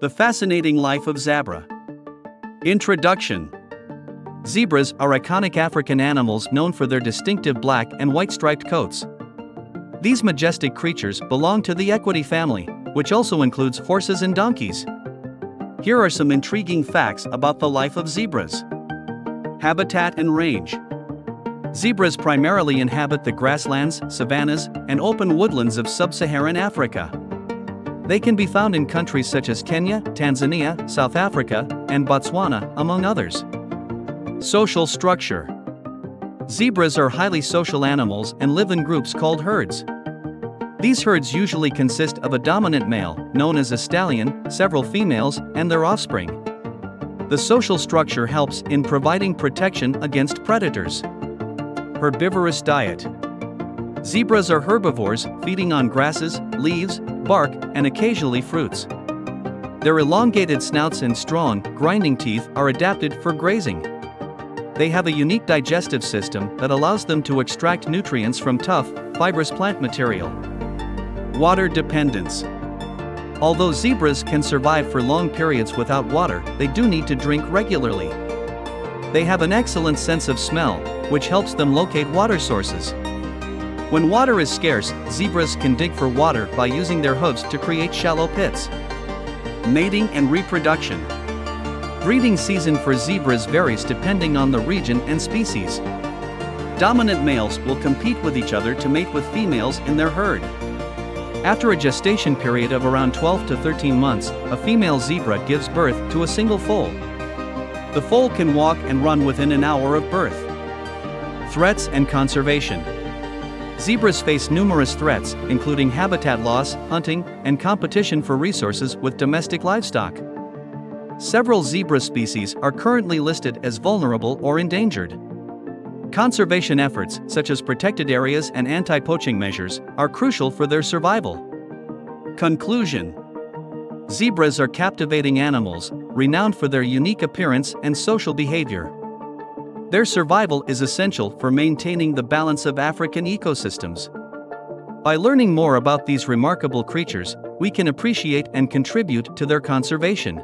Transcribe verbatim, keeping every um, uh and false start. The Fascinating Life of Zebra. Introduction. Zebras are iconic African animals known for their distinctive black and white striped coats. These majestic creatures belong to the equine family, which also includes horses and donkeys. Here are some intriguing facts about the life of zebras. Habitat and range. Zebras primarily inhabit the grasslands, savannas, and open woodlands of sub-Saharan Africa. They can be found in countries such as Kenya, Tanzania, South Africa, and Botswana, among others. Social structure. Zebras are highly social animals and live in groups called herds. These herds usually consist of a dominant male, known as a stallion, several females, and their offspring. The social structure helps in providing protection against predators. Herbivorous diet. Zebras are herbivores, feeding on grasses, leaves, bark, and occasionally fruits. Their elongated snouts and strong, grinding teeth are adapted for grazing. They have a unique digestive system that allows them to extract nutrients from tough, fibrous plant material. Water dependence. Although zebras can survive for long periods without water, they do need to drink regularly. They have an excellent sense of smell, which helps them locate water sources. When water is scarce, zebras can dig for water by using their hooves to create shallow pits. Mating and reproduction. Breeding season for zebras varies depending on the region and species. Dominant males will compete with each other to mate with females in their herd. After a gestation period of around twelve to thirteen months, a female zebra gives birth to a single foal. The foal can walk and run within an hour of birth. Threats and conservation. Zebras face numerous threats, including habitat loss, hunting, and competition for resources with domestic livestock. Several zebra species are currently listed as vulnerable or endangered. Conservation efforts, such as protected areas and anti-poaching measures, are crucial for their survival. Conclusion. Zebras are captivating animals, renowned for their unique appearance and social behavior. Their survival is essential for maintaining the balance of African ecosystems. By learning more about these remarkable creatures, we can appreciate and contribute to their conservation.